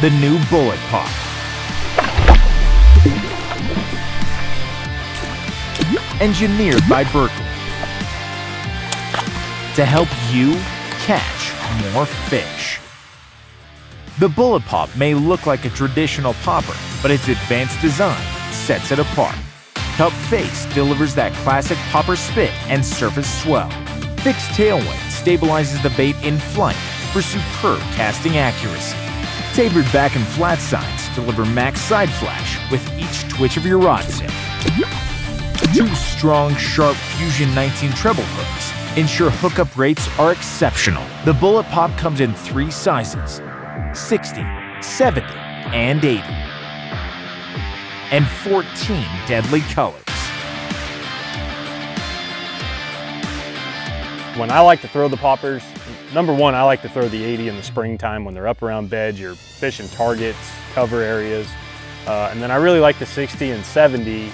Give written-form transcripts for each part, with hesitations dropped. the new Bullet Pop. Engineered by Berkley to help you catch more fish. The Bullet Pop may look like a traditional popper, but its advanced design sets it apart. Cup face delivers that classic popper spit and surface swell. Fixed tailwind stabilizes the bait in flight for superb casting accuracy. Tapered back and flat sides deliver max side flash with each twitch of your rod tip. Two strong, sharp Fusion 19 treble hooks ensure hookup rates are exceptional. The Bullet Pop comes in 3 sizes: 60, 70, and 80, and 14 deadly colors. When I like to throw the poppers, number one, I like to throw the 80 in the springtime when they're up around beds, you're fishing targets, cover areas. And then I really like the 60 and 70,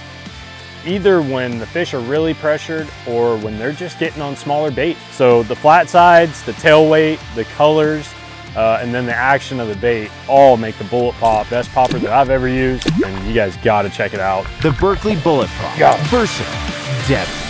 either when the fish are really pressured or when they're just getting on smaller bait. So the flat sides, the tail weight, the colors, and then the action of the bait all make the Bullet Pop best popper that I've ever used, and you guys gotta check it out. The Berkley Bullet Pop. Versatile, depth.